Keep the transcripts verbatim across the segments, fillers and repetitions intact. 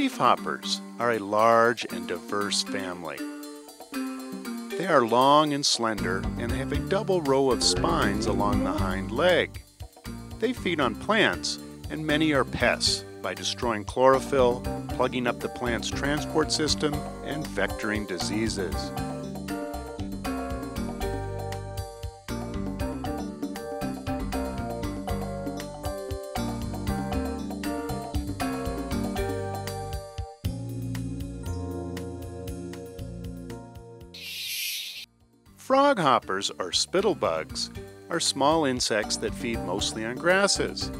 Leafhoppers are a large and diverse family. They are long and slender and have a double row of spines along the hind leg. They feed on plants, and many are pests by destroying chlorophyll, plugging up the plant's transport system, and vectoring diseases. Froghoppers, or spittlebugs, are small insects that feed mostly on grasses.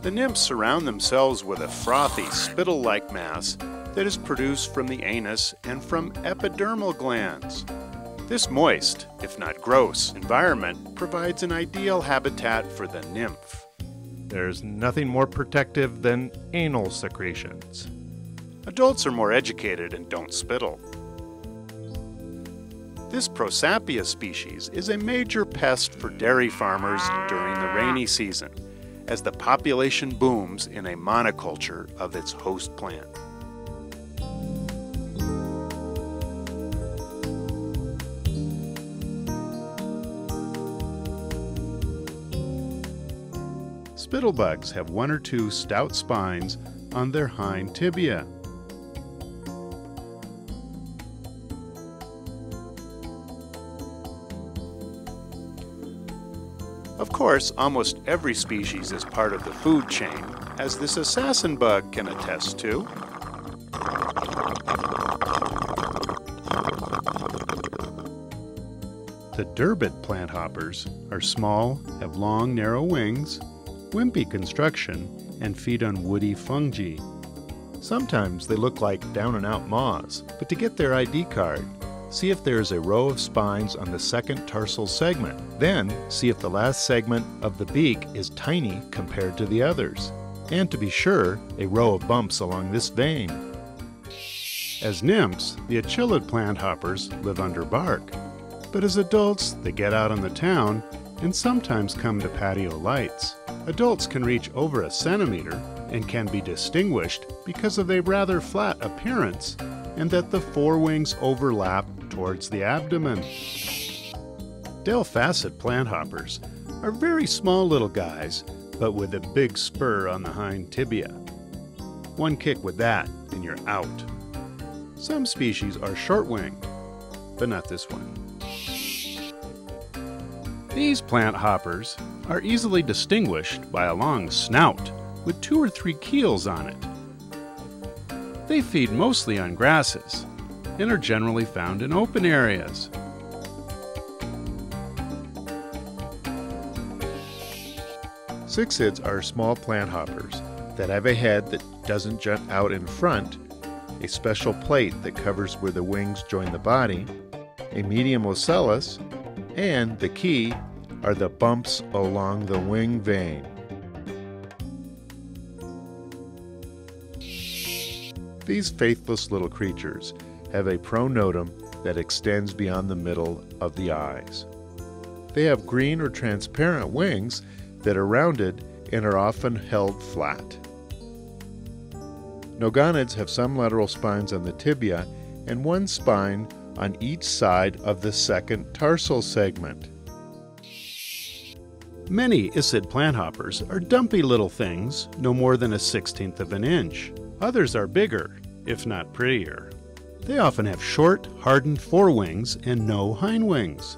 The nymphs surround themselves with a frothy, spittle-like mass that is produced from the anus and from epidermal glands. This moist, if not gross, environment provides an ideal habitat for the nymph. There's nothing more protective than anal secretions. Adults are more educated and don't spittle. This Prosapia species is a major pest for dairy farmers during the rainy season, as the population booms in a monoculture of its host plant. Spittlebugs have one or two stout spines on their hind tibia. Of course, almost every species is part of the food chain, as this assassin bug can attest to. The Derbid plant hoppers are small, have long, narrow wings, wimpy construction, and feed on woody fungi. Sometimes they look like down-and-out moths, but to get their I D card, see if there is a row of spines on the second tarsal segment. Then, see if the last segment of the beak is tiny compared to the others. And to be sure, a row of bumps along this vein. As nymphs, the Achillid plant hoppers live under bark. But as adults, they get out on the town and sometimes come to patio lights. Adults can reach over a centimeter and can be distinguished because of a rather flat appearance and that the forewings overlap towards the abdomen. Delphacid plant hoppers are very small little guys, but with a big spur on the hind tibia. One kick with that and you're out. Some species are short-winged, but not this one. These plant hoppers are easily distinguished by a long snout with two or three keels on it. They feed mostly on grasses and are generally found in open areas. Cixiids are small plant hoppers that have a head that doesn't jut out in front, a special plate that covers where the wings join the body, a medium ocellus, and the key are the bumps along the wing vein. These faithless little creatures have a pronotum that extends beyond the middle of the eyes. They have green or transparent wings that are rounded and are often held flat. Nogonids have some lateral spines on the tibia and one spine on each side of the second tarsal segment. Many Icid plant hoppers are dumpy little things, no more than a sixteenth of an inch. Others are bigger, if not prettier. They often have short, hardened forewings and no hindwings.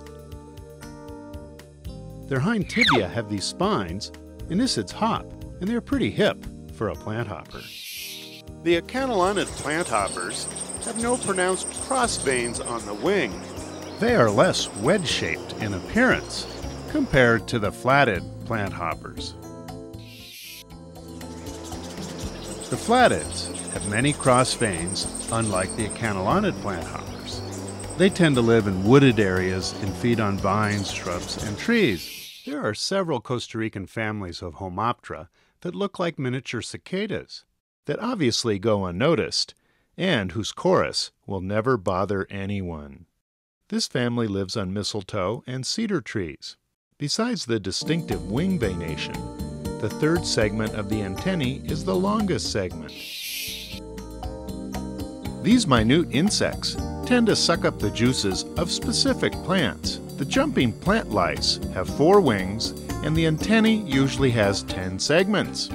Their hind tibia have these spines, and Icids hop, and they're pretty hip for a plant hopper. The Acanalonid plant hoppers have no pronounced cross veins on the wing. They are less wedge-shaped in appearance compared to the flatted plant hoppers. The flattids have many cross veins, unlike the Acanalonid plant hoppers. They tend to live in wooded areas and feed on vines, shrubs, and trees. There are several Costa Rican families of Homoptera that look like miniature cicadas, that obviously go unnoticed, and whose chorus will never bother anyone. This family lives on mistletoe and cedar trees. Besides the distinctive wing venation, the third segment of the antennae is the longest segment. These minute insects tend to suck up the juices of specific plants. The jumping plant lice have four wings, and the antennae usually has ten segments.